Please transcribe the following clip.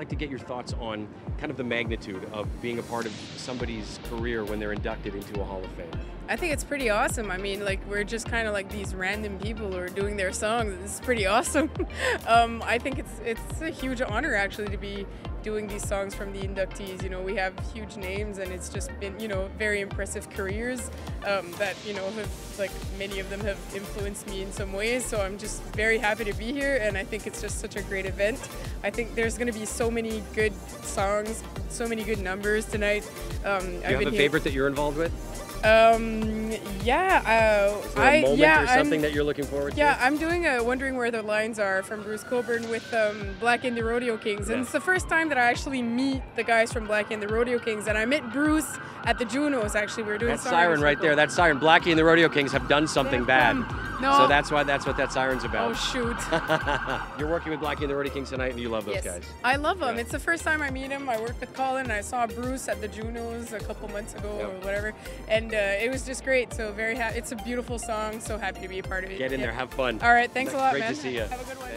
like to get your thoughts on kind of the magnitude of being a part of somebody's career when they're inducted into a Hall of Fame. I think it's pretty awesome. I mean, like, we're just kind of like these random people who are doing their songs. It's pretty awesome. I think it's a huge honor, actually, to be doing these songs from the inductees. You know, we have huge names, and it's just been, you know, very impressive careers that, you know, have, like, many of them have influenced me in some ways. So I'm just very happy to be here, and I think it's just such a great event. I think there's going to be so many good songs, so many good numbers tonight. Do you have a favorite that you're involved with? Is there a moment or something that you're looking forward to? Yeah, I'm doing a Wondering Where the Lines Are from Bruce Cockburn with Blackie and the Rodeo Kings. And it's the first time that I actually meet the guys from Blackie and the Rodeo Kings. And I met Bruce at the Junos, actually. We were doing that siren right there. Blackie and the Rodeo Kings have done something bad. No. So that's what that siren's about. Oh, shoot. You're working with Blackie and the Rodeo Kings tonight, and you love those guys. I love them. It's the first time I meet him. I worked with Colin, and I saw Bruce at the Junos a couple months ago or whatever. And it was just great. So very happy. It's a beautiful song. So happy to be a part of it. Get in there. Have fun. All right. Thanks a lot, man. Great to see you. Have a good one.